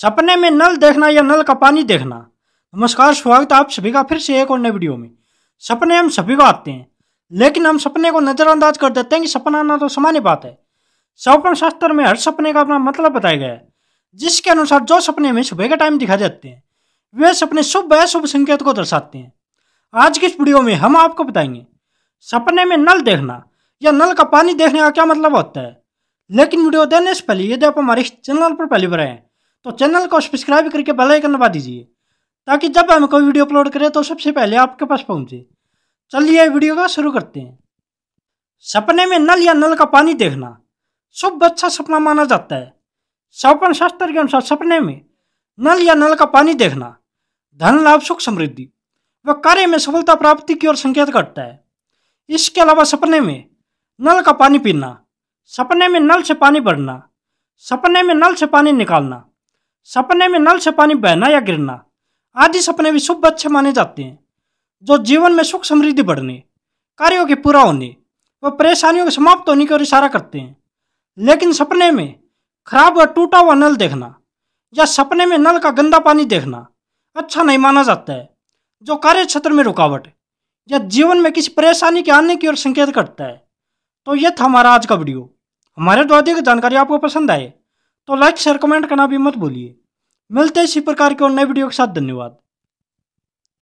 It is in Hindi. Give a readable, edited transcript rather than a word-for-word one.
सपने में नल देखना या नल का पानी देखना। नमस्कार, स्वागत है आप सभी का फिर से एक और नए वीडियो में। सपने हम सभी को आते हैं, लेकिन हम सपने को नज़रअंदाज कर देते हैं कि सपना आना तो सामान्य बात है। स्वप्न शास्त्र में हर सपने का अपना मतलब बताया गया है, जिसके अनुसार जो सपने में सुबह के टाइम दिखाई देते हैं वे सपने शुभ अशुभ संकेत को दर्शाते हैं। आज की इस वीडियो में हम आपको बताएंगे सपने में नल देखना या नल का पानी देखने का क्या मतलब होता है। लेकिन वीडियो देने से पहले यदि आप हमारे चैनल पर पहली बार आए हैं तो चैनल को सब्सक्राइब करके बेल आइकन दबा दीजिए, ताकि जब हम कोई वीडियो अपलोड करें तो सबसे पहले आपके पास पहुंचे। चलिए वीडियो को शुरू करते हैं। सपने में नल या नल का पानी देखना शुभ अच्छा सपना माना जाता है। स्वप्न शास्त्र के अनुसार सपने में नल या नल का पानी देखना धन लाभ, सुख समृद्धि व कार्य में सफलता प्राप्ति की ओर संकेत करता है। इसके अलावा सपने में नल का पानी पीना, सपने में नल से पानी भरना, सपने में नल से पानी निकालना, सपने में नल से पानी बहना या गिरना आदि सपने भी शुभ अच्छे माने जाते हैं, जो जीवन में सुख समृद्धि बढ़ने, कार्यों के पूरा होने व परेशानियों के समाप्त होने की ओर इशारा करते हैं। लेकिन सपने में खराब व टूटा हुआ नल देखना या सपने में नल का गंदा पानी देखना अच्छा नहीं माना जाता है, जो कार्य क्षेत्र में रुकावट या जीवन में किसी परेशानी के आने की ओर संकेत करता है। तो यह था हमारा आज का वीडियो। हमारे द्वारा दी गई जानकारी आपको पसंद आए तो लाइक शेयर कमेंट करना भी मत भूलिए। मिलते हैं इसी प्रकार के और नए वीडियो के साथ। धन्यवाद।